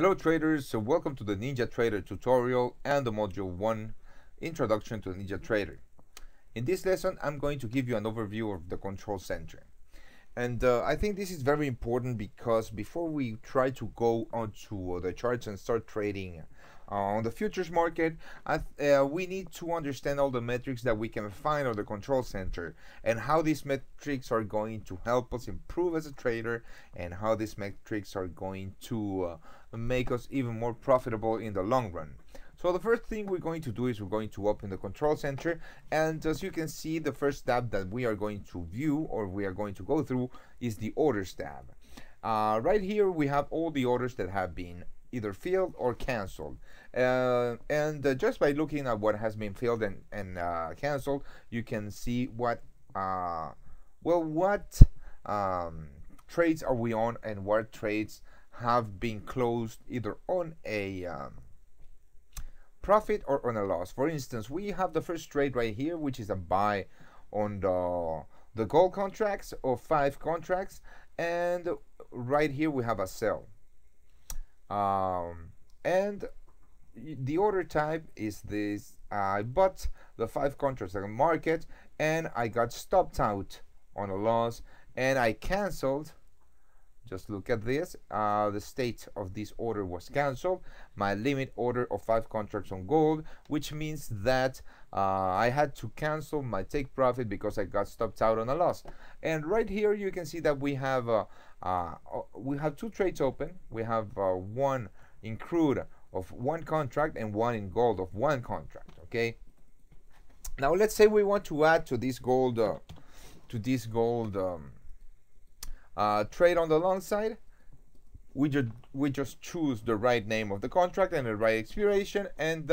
Hello traders, so welcome to the NinjaTrader tutorial and the module 1, Introduction to NinjaTrader. In this lesson I'm going to give you an overview of the Control Center, and I think this is very important because before we try to go onto the charts and start trading on the futures market, we need to understand all the metrics that we can find on the Control Center and how these metrics are going to help us improve as a trader and how these metrics are going to make us even more profitable in the long run. So the first thing we're going to do is we're going to open the Control Center, and as you can see, the first tab that we are going to view or we are going to go through is the orders tab. Right here we have all the orders that have been either filled or canceled, and just by looking at what has been filled and canceled, you can see what trades are we on and what trades have been closed either on a profit or on a loss. For instance, we have the first trade right here, which is a buy on the gold contracts or 5 contracts, and right here we have a sell. And the order type is this: I bought the 5 contracts on the market and I got stopped out on a loss and I canceled. Just look at this, the state of this order was canceled, my limit order of 5 contracts on gold, which means that I had to cancel my take profit because I got stopped out on a loss. And right here you can see that we have 2 trades open. We have one in crude of 1 contract and one in gold of 1 contract. Okay, now let's say we want to add to this gold trade on the long side. We just choose the right name of the contract and the right expiration, and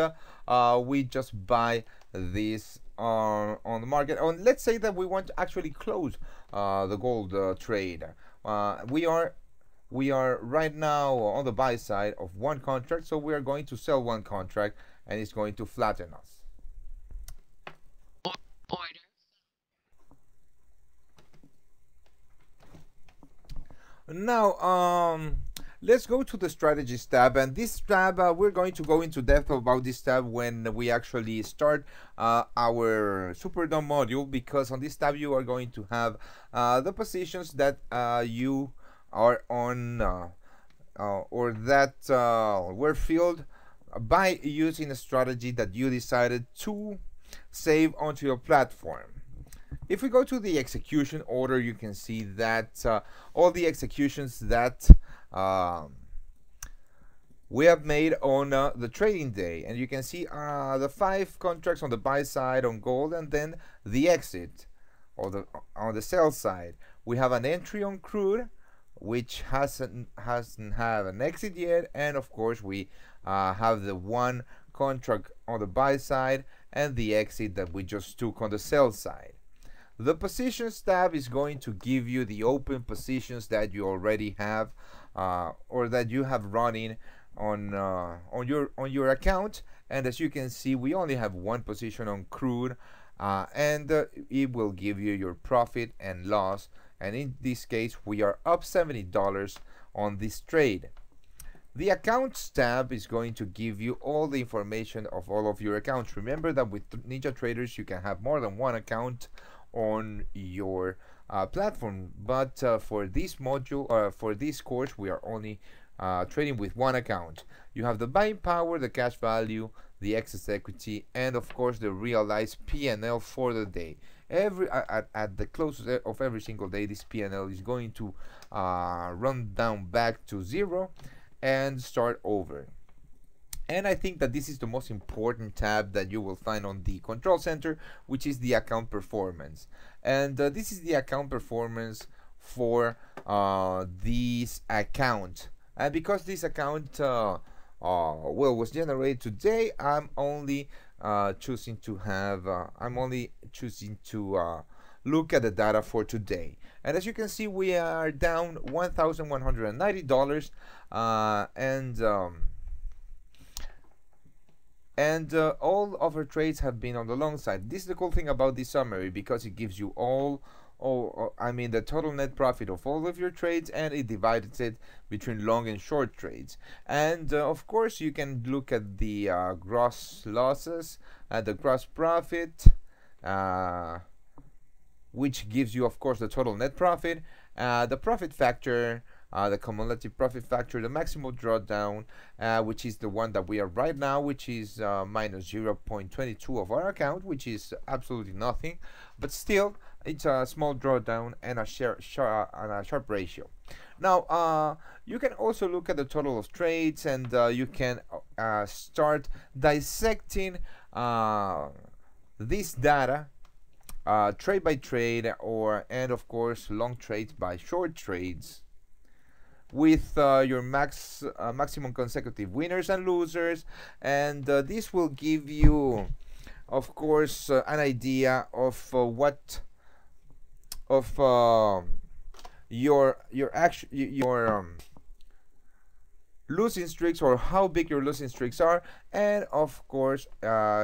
we just buy this on the market. And let's say that we want to actually close the gold trade. We are right now on the buy side of 1 contract, so we are going to sell 1 contract, and it's going to flatten us. Now let's go to the strategies tab, and this tab we're going to go into depth about this tab when we actually start our SuperDOM module, because on this tab you are going to have the positions that you are on or that were filled by using a strategy that you decided to save onto your platform. If we go to the execution order, you can see that all the executions that we have made on the trading day, and you can see the 5 contracts on the buy side on gold, and then the exit or on the sell side. We have an entry on crude, which hasn't had an exit yet, and of course we have the 1 contract on the buy side and the exit that we just took on the sell side. The positions tab is going to give you the open positions that you already have or that you have running on your account, and as you can see we only have 1 position on crude, and it will give you your profit and loss, and in this case we are up $70 on this trade. The accounts tab is going to give you all the information of all of your accounts. Remember that with NinjaTraders you can have more than 1 account on your platform, but for this module, for this course, we are only trading with 1 account. You have the buying power, the cash value, the excess equity, and of course the realized PNL for the day. At the close of every single day, this PNL is going to run down back to 0 and start over. And I think that this is the most important tab that you will find on the Control Center, which is the account performance. And this is the account performance for this account. And because this account was generated today, I'm only choosing to have look at the data for today. And as you can see, we are down $1,190, and all of our trades have been on the long side. This is the cool thing about this summary, because it gives you all the total net profit of all of your trades, and it divides it between long and short trades. And of course you can look at the gross losses and the gross profit, which gives you of course the total net profit, the profit factor, the cumulative profit factor, the maximum drawdown, which is the one that we are right now, which is minus 0.22 of our account, which is absolutely nothing, but still it's a small drawdown and a sharp ratio. Now you can also look at the total of trades, and you can start dissecting this data trade by trade, and of course long trades by short trades, with your maximum consecutive winners and losers, and this will give you of course an idea of your losing streaks, or how big your losing streaks are. And of course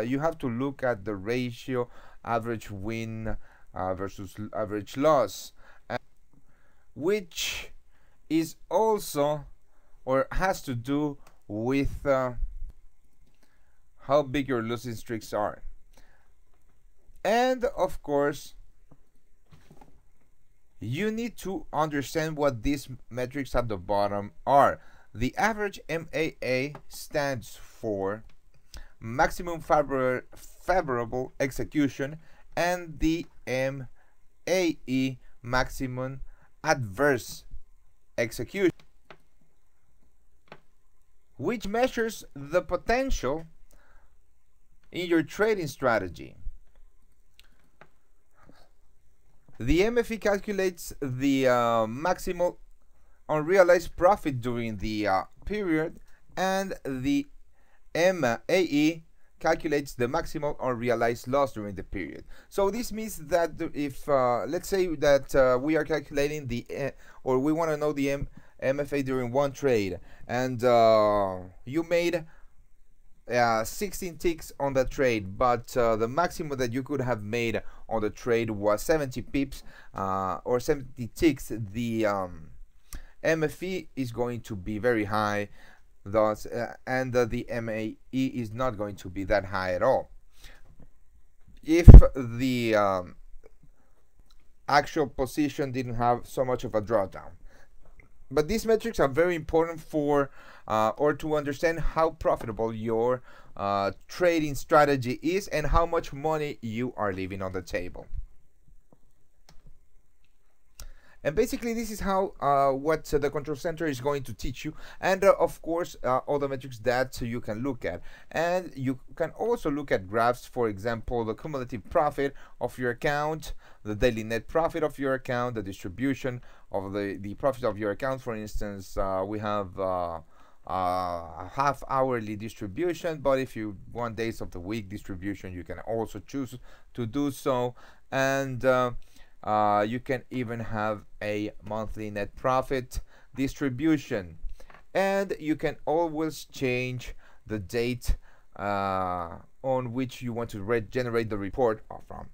you have to look at the ratio average win versus average loss, which is also, or has to do with how big your losing streaks are. And of course you need to understand what these metrics at the bottom are. The average MAA stands for maximum favorable execution, and the MAE, maximum adverse execution, which measures the potential in your trading strategy. The MFE calculates the maximal unrealized profit during the period, and the MAE calculates the maximal unrealized loss during the period. So this means that if let's say that we are calculating the or we want to know the MFA during one trade, and you made 16 ticks on that trade, but the maximum that you could have made on the trade was 70 pips or 70 ticks. The MFE is going to be very high, thus and the MAE is not going to be that high at all. If the actual position didn't have so much of a drawdown. But these metrics are very important for or to understand how profitable your trading strategy is, and how much money you are leaving on the table. And basically this is how what the Control Center is going to teach you, and of course all the metrics that you can look at. And you can also look at graphs, for example the cumulative profit of your account, the daily net profit of your account, the distribution of the profit of your account. For instance, we have a half hourly distribution, but if you want days of the week distribution, you can also choose to do so. And you can even have a monthly net profit distribution, and you can always change the date on which you want to generate the report from.